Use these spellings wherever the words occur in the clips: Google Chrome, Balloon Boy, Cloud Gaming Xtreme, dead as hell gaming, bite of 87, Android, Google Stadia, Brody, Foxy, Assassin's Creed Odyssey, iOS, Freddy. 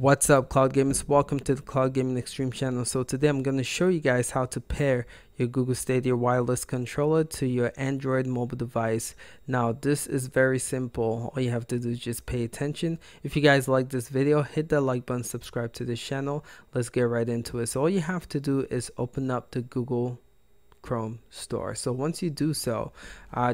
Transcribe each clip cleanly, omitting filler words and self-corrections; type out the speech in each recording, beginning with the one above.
What's up, cloud gamers? Welcome to the Cloud Gaming Extreme channel. So today I'm going to show you guys how to pair your Google Stadia wireless controller to your Android mobile device. Now this is very simple. All you have to do is just pay attention. If you guys like this video, hit that like button, subscribe to this channel. Let's get right into it. So all you have to do is open up the Google Chrome store. So once you do so,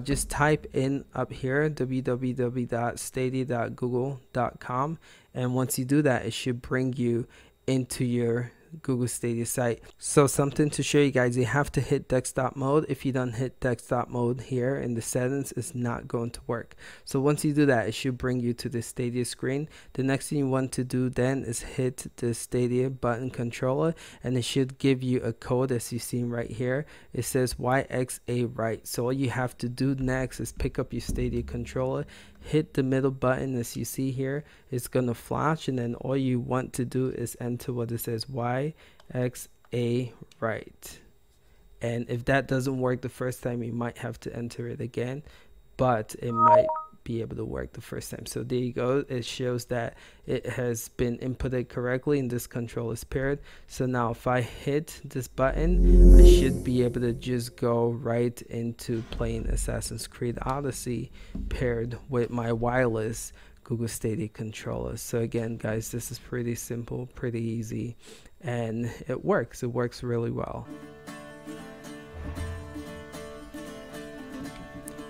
just type in up here www.stadia.google.com, and once you do that, it should bring you into your Google Stadia site. So something to show you guys, you have to hit desktop mode. If you don't hit desktop mode here in the settings, it's not going to work. So once you do that, it should bring you to the Stadia screen. The next thing you want to do then is hit the Stadia button controller, and it should give you a code as you see right here. It says YXA right. So all you have to do next is pick up your Stadia controller, hit the middle button as you see here. It's gonna flash, and then all you want to do is enter what it says, YXA right. And if that doesn't work the first time, you might have to enter it again, but it might be able to work the first time. So there you go, it shows that it has been inputted correctly and this control is paired. So now if I hit this button, I should be able to just go right into playing Assassin's Creed Odyssey paired with my wireless Google Stadia controller. So again guys, this is pretty simple, pretty easy, and it works really well.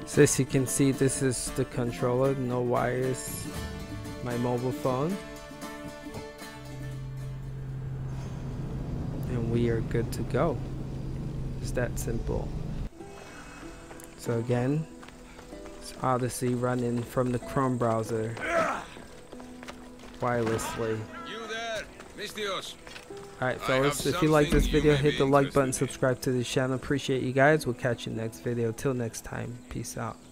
So as you can see, this is the controller, no wires, my mobile phone, and we are good to go. It's that simple. So again, it's Odyssey running from the Chrome browser wirelessly. Alright fellas, if you like this video, hit the like button, subscribe to this channel. Appreciate you guys. We'll catch you next video. Till next time, peace out.